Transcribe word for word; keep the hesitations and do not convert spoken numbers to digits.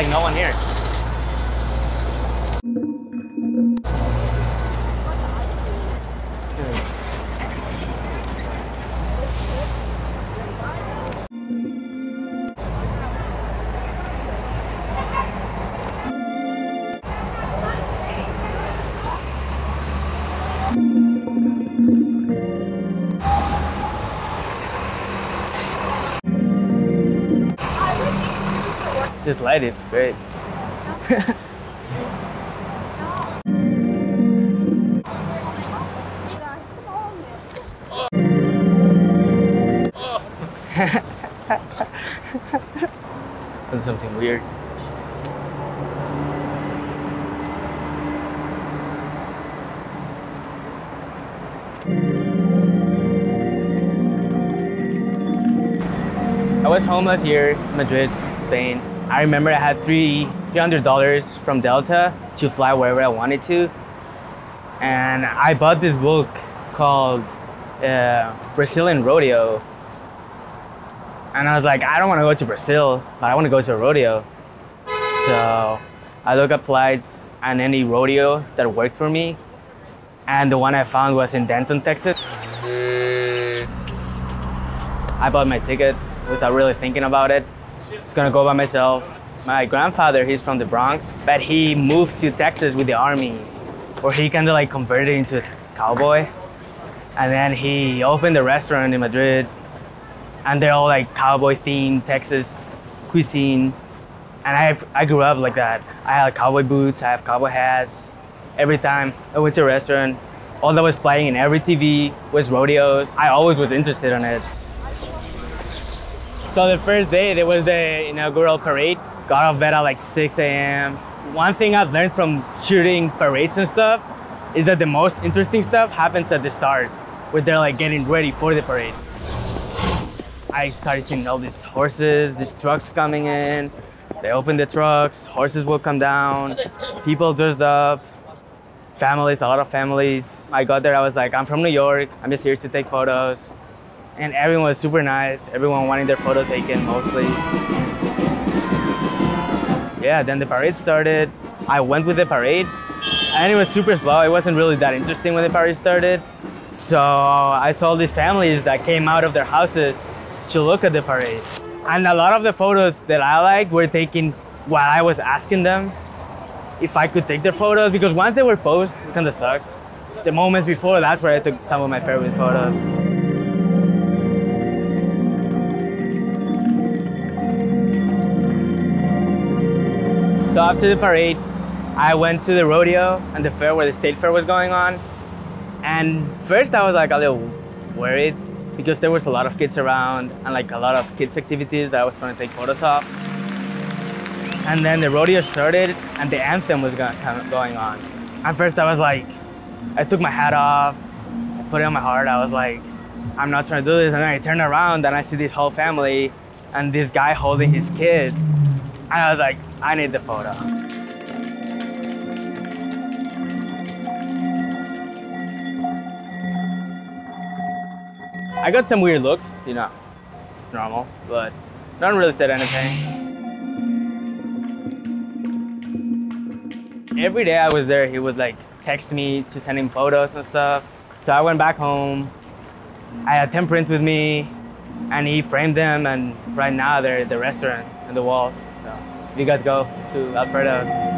like no one here. This light is great. That's something weird. I was homeless here in Madrid, Spain. I remember I had three $300 from Delta to fly wherever I wanted to. And I bought this book called uh, Brazilian Rodeo. And I was like, I don't want to go to Brazil, but I want to go to a rodeo. So I looked up flights and any rodeo that worked for me. And the one I found was in Denton, Texas. I bought my ticket without really thinking about it. It's gonna go by myself. My grandfather, he's from the Bronx, but he moved to Texas with the army, where he kind of like converted into a cowboy. And then he opened a restaurant in Madrid, and they're all like cowboy themed Texas cuisine. And I've, I grew up like that. I had cowboy boots, I have cowboy hats. Every time I went to a restaurant, all that was playing in every T V was rodeos. I always was interested in it. So the first day, there was the inaugural parade. Got off bed at like six A M One thing I've learned from shooting parades and stuff is that the most interesting stuff happens at the start, where they're like getting ready for the parade. I started seeing all these horses, these trucks coming in. They opened the trucks, horses will come down, people dressed up, families, a lot of families. I got there, I was like, I'm from New York, I'm just here to take photos. And everyone was super nice. Everyone wanted their photo taken, mostly. Yeah, then the parade started. I went with the parade, and it was super slow. It wasn't really that interesting when the parade started. So I saw these families that came out of their houses to look at the parade. And a lot of the photos that I liked were taken while I was asking them if I could take their photos, because once they were posed, it kind of sucks. The moments before, that's where I took some of my favorite photos. So after the parade, I went to the rodeo and the fair where the state fair was going on. And first I was like a little worried because there was a lot of kids around and like a lot of kids activities that I was trying to take photos of. And then the rodeo started and the anthem was going on. At first I was like, I took my hat off, I put it on my heart. I was like, I'm not trying to do this. And then I turned around and I see this whole family and this guy holding his kid. And I was like, I need the photo. I got some weird looks, you know, it's normal, but no one really said anything. Every day I was there, he would like text me to send him photos and stuff. So I went back home, I had ten prints with me, and he framed them, and right now they're at the restaurant and the walls. So you guys go to Alfredo's.